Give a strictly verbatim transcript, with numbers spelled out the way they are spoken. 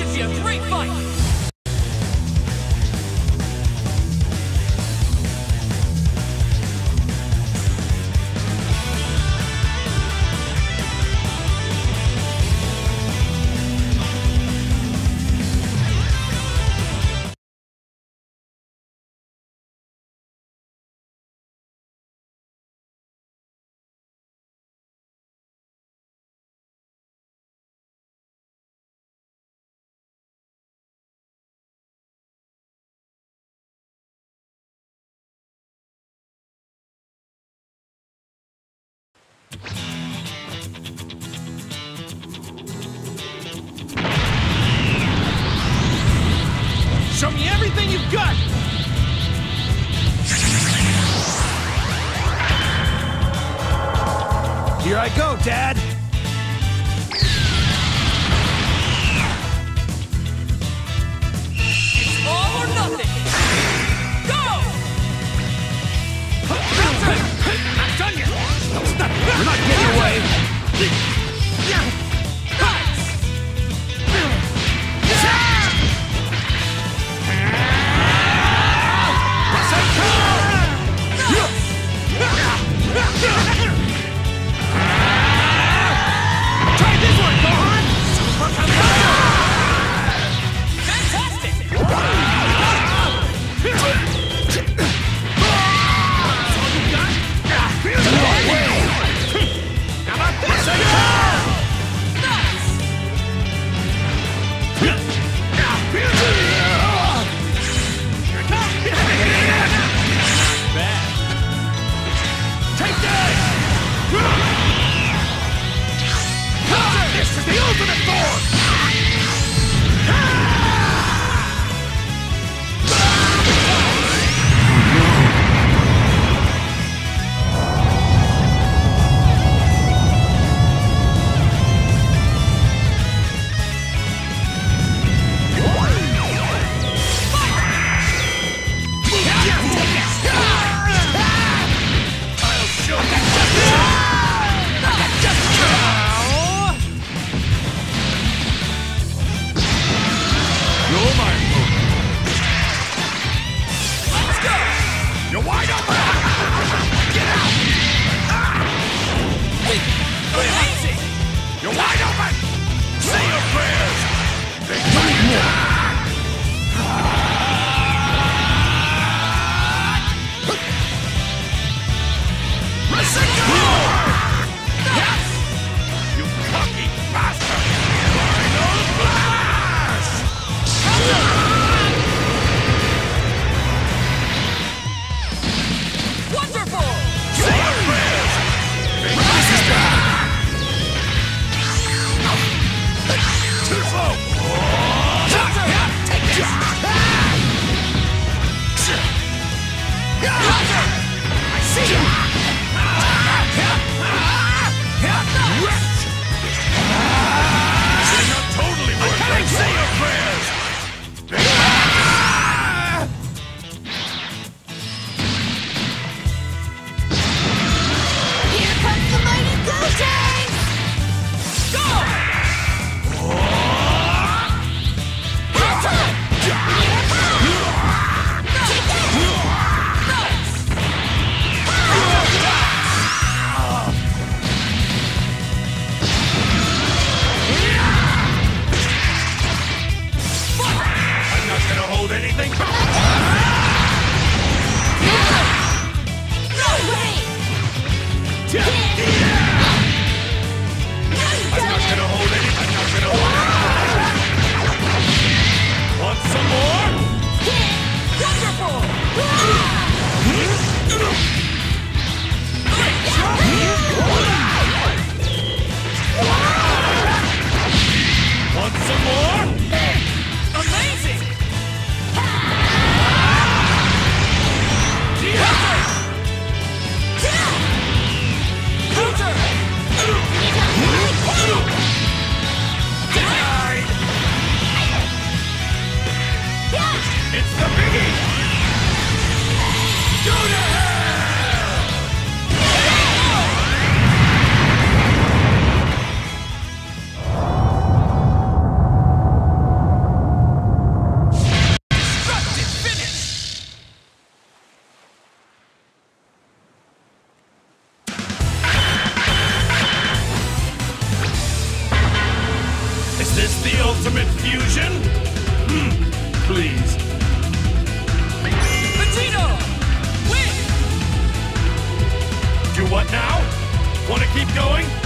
should be a great fight! Show me everything you've got! Here I go, Dad! It's all or nothing! Go! I've done you! We're not getting away! Try this one, Gohan! Fantastic! That's all you got? No way! How about this? ultimate fusion? Hmm, please. Vegito! Win! Do what now? Want to keep going?